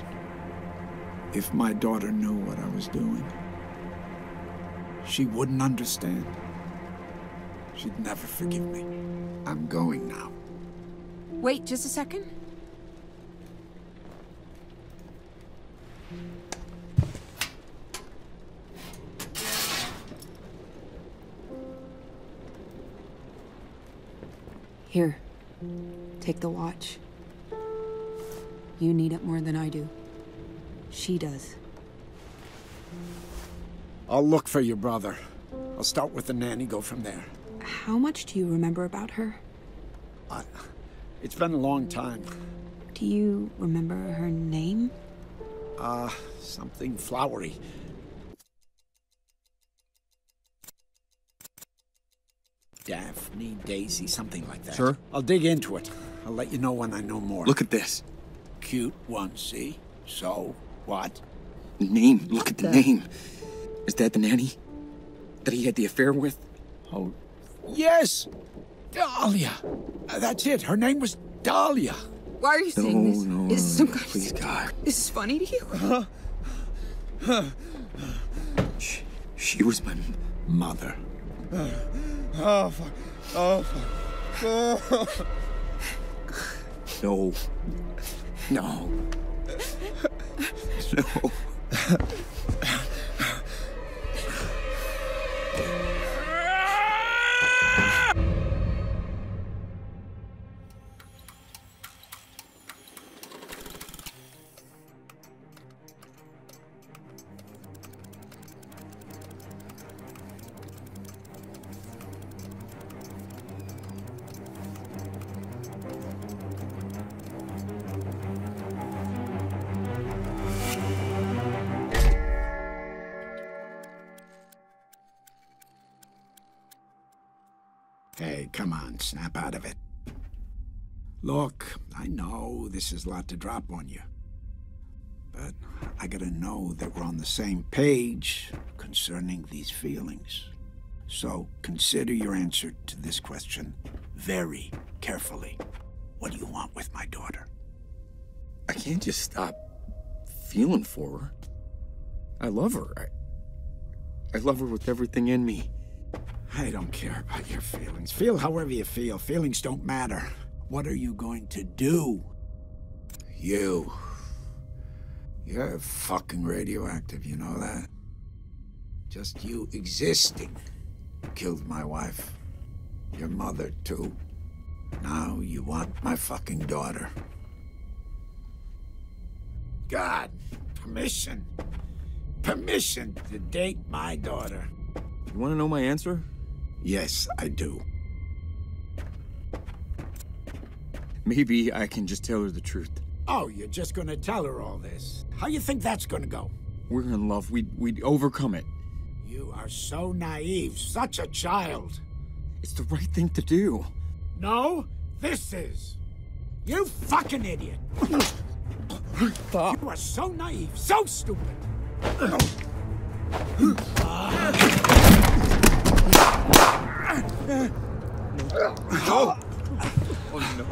If my daughter knew what I was doing, she wouldn't understand. She'd never forgive me. I'm going now. Wait just a second. Here, take the watch. You need it more than I do. She does. I'll look for your brother. I'll start with the nanny, go from there. How much do you remember about her? It's been a long time. Do you remember her name? Something flowery. Daphne, Daisy, something like that. Sure. I'll dig into it. I'll let you know when I know more. Look at this. Cute one, see? So, what? Name. Look at the name. Is that the nanny? That he had the affair with? Oh. Yes! Dahlia! That's it. Her name was Dahlia. Why are you saying this? No, is some kind please, of... God. This is funny to you? Huh? She was my mother. Oh, fuck. Oh, fuck. Oh. No. No. No. Hey, come on, snap out of it. Look, I know this is a lot to drop on you. But I gotta know that we're on the same page concerning these feelings. So consider your answer to this question very carefully. What do you want with my daughter? I can't just stop feeling for her. I love her. I love her with everything in me. I don't care about your feelings. Feel however you feel. Feelings don't matter. What are you going to do? You're fucking radioactive, you know that? Just you existing killed my wife. Your mother, too. Now you want my fucking daughter. God, permission. Permission to date my daughter. You want to know my answer? Yes, I do. Maybe I can just tell her the truth. Oh, you're just gonna tell her all this? How you think that's gonna go? We're in love. We'd overcome it. You are so naive. Such a child. It's the right thing to do. No, this is. You fucking idiot. You are so naive, so stupid. Oh. Oh no. What the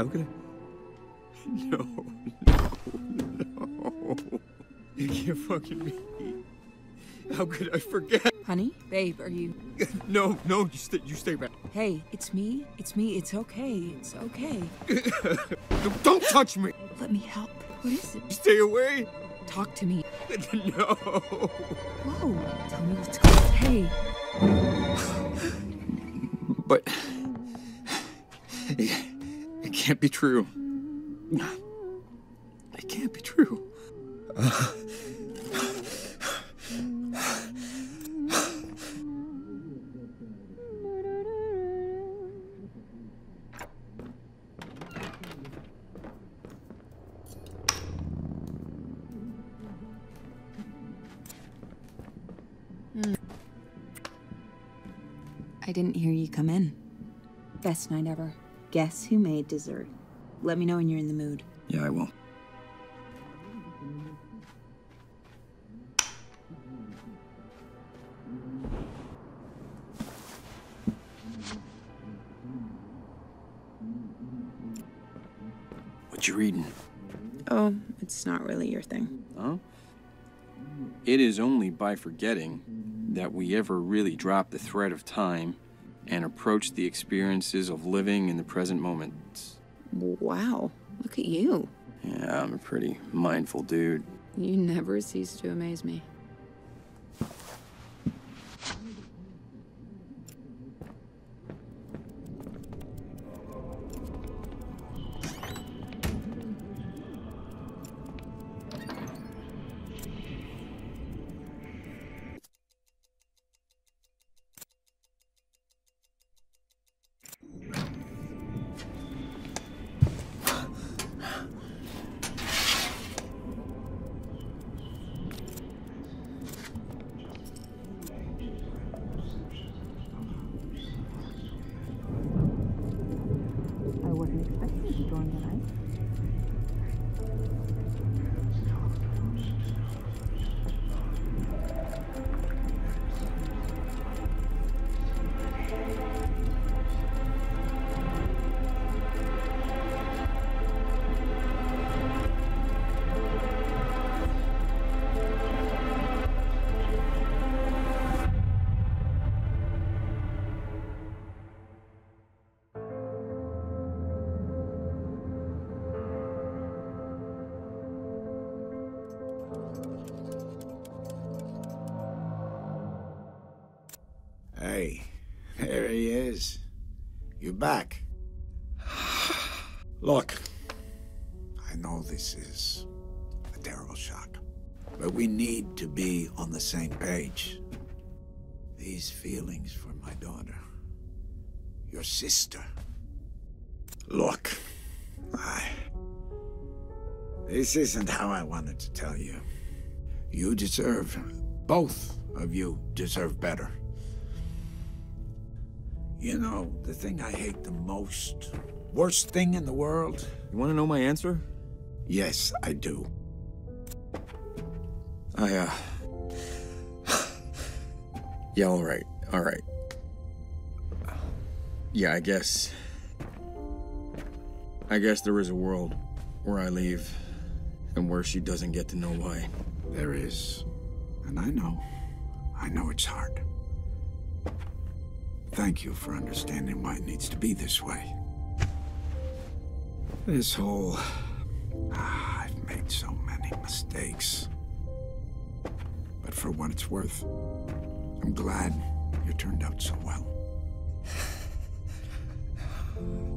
I'm gonna... No. You can't fucking me. How could I forget? Honey? Babe, are you... No, you stay back. Hey, it's me, it's okay. No, don't touch me! Let me help. What is it? Stay away! Talk to me. No! Whoa, tell me what's going on. Hey. But... It can't be true. It can't be true. I didn't hear you come in. Best night ever. Guess who made dessert? Let me know when you're in the mood. Yeah, I will. What you reading? Oh, it's not really your thing. Huh? It is only by forgetting that we ever really drop the thread of time and approach the experiences of living in the present moment. Wow, look at you. Yeah, I'm a pretty mindful dude. You never cease to amaze me. Hey, there he is. You're back. Look, I know this is a terrible shock, but we need to be on the same page. These feelings for my daughter, your sister. Look, this isn't how I wanted to tell you. You deserve, both of you deserve better. You know, the thing I hate the most, worst thing in the world... You want to know my answer? Yes, I do. Yeah, all right. Yeah, I guess there is a world where I leave and where she doesn't get to know why. There is. And I know it's hard. Thank you for understanding why it needs to be this way. This whole... I've made so many mistakes. But for what it's worth, I'm glad you turned out so well.